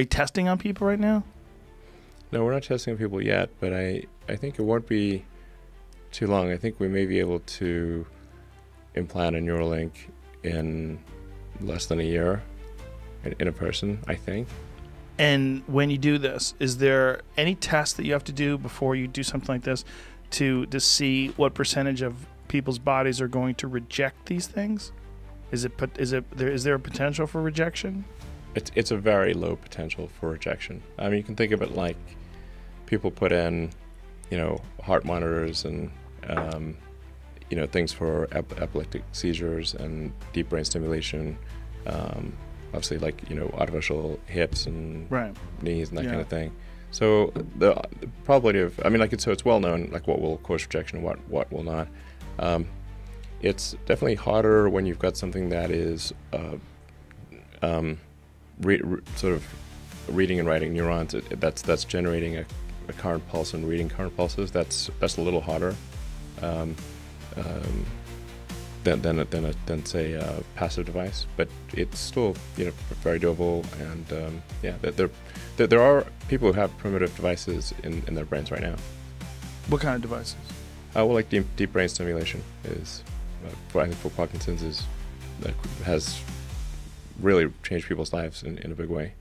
Are you testing on people right now? No, we're not testing on people yet, but I think it won't be too long. I think we may be able to implant a Neuralink in less than a year in a person, I think. And when you do this, is there any test that you have to do before you do something like this to see what percentage of people's bodies are going to reject these things? Is there a potential for rejection? It's a very low potential for rejection. I mean, you can think of it like people put in, you know, heart monitors and you know, things for epileptic seizures and deep brain stimulation. Obviously, like, you know, artificial hips and knees and that kind of thing. So the probability of, I mean, like, so it's well known like what will cause rejection and what will not. It's definitely harder when you've got something that is sort of reading and writing neurons. That's generating a current pulse and reading current pulses. That's a little harder than say a passive device, but it's still, you know, very doable. And yeah, there are people who have primitive devices in their brains right now. What kind of devices? Well, like deep brain stimulation is, I think for Parkinson's, has really changed people's lives in a big way.